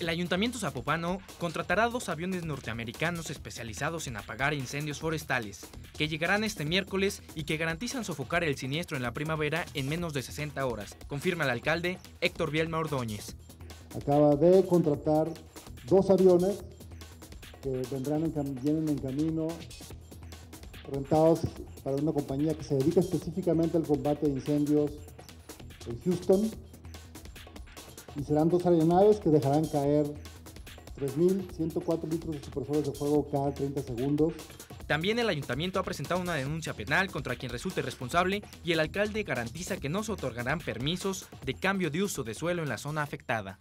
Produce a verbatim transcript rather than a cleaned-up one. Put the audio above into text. El Ayuntamiento Zapopano contratará dos aviones norteamericanos especializados en apagar incendios forestales, que llegarán este miércoles y que garantizan sofocar el siniestro en la primavera en menos de sesenta horas, confirma el alcalde Héctor Vielma Ordóñez. Acaba de contratar dos aviones que vendrán en, cam vienen en camino, rentados para una compañía que se dedica específicamente al combate de incendios en Houston, y serán dos aeronaves que dejarán caer tres mil ciento cuatro litros de supersólidos de fuego cada treinta segundos. También el ayuntamiento ha presentado una denuncia penal contra quien resulte responsable y el alcalde garantiza que no se otorgarán permisos de cambio de uso de suelo en la zona afectada.